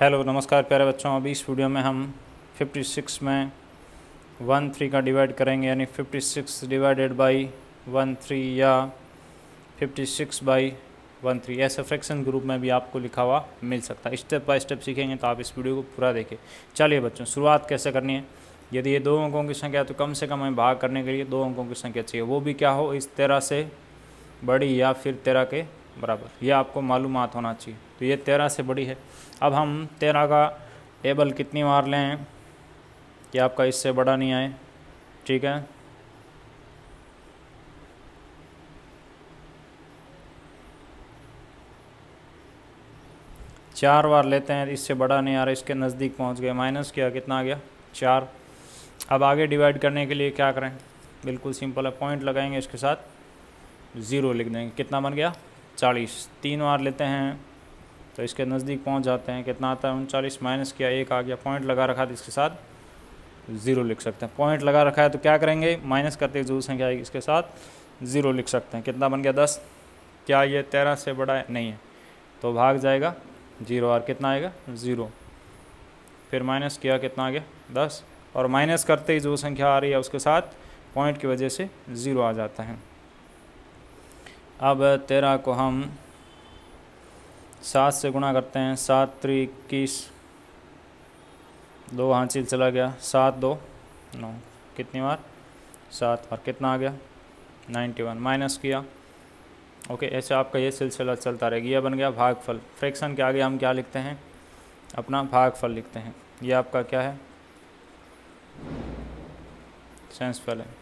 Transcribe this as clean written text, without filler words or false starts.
Hello नमस्कार प्यारे बच्चों, अभी इस वीडियो में हम 56 में 13 का डिवाइड करेंगे यानी 56 डिवाइडेड बाई 13 या 56 बाई 13 ऐसे फ्रैक्शन ग्रुप में भी आपको लिखा हुआ मिल सकता है। स्टेप बाय स्टेप सीखेंगे तो आप इस वीडियो को पूरा देखें। चलिए बच्चों, शुरुआत कैसे करनी है। यदि ये दो अंकों की संख्या है तो कम से कम हमें भाग करने के लिए दो अंकों की संख्या चाहिए, वो भी क्या हो इस 13 से बड़ी या फिर 13 के बराबर। यह आपको मालूमात होना चाहिए। तो ये 13 से बड़ी है। अब हम 13 का टेबल कितनी बार लें कि आपका इससे बड़ा नहीं आए, ठीक है। चार बार लेते हैं, इससे बड़ा नहीं आ रहा, इसके नज़दीक पहुंच गए, माइनस किया, कितना आ गया 4। अब आगे डिवाइड करने के लिए क्या करें, बिल्कुल सिंपल है, पॉइंट लगाएंगे, इसके साथ ज़ीरो लिख देंगे। कितना बन गया 40। तीन बार लेते हैं तो इसके नज़दीक पहुंच जाते हैं, कितना आता है 39, माइनस किया 1 आ गया, पॉइंट लगा रखा है, इसके साथ ज़ीरो लिख सकते हैं। पॉइंट लगा रखा है तो क्या करेंगे, माइनस करते जो संख्या आएगी इसके साथ ज़ीरो लिख सकते हैं। कितना बन गया 10। क्या ये 13 से बड़ा है? नहीं है, तो भाग जाएगा 0 और कितना आएगा 0, फिर माइनस किया, कितना आ गया 10, और माइनस करते ही जो संख्या आ रही है उसके साथ पॉइंट की वजह से 0 आ जाता है। अब 13 को हम 7 से गुणा करते हैं, 7 3 21, 2 हांसिल चला गया, 7 2 9, कितनी बार 7 और कितना आ गया 91, माइनस किया, ओके। ऐसे आपका ये सिलसिला चलता रहेगा। यह बन गया भागफल। फ्रैक्शन के आगे हम क्या लिखते हैं, अपना भागफल लिखते हैं। ये आपका क्या है, सेंसफल है।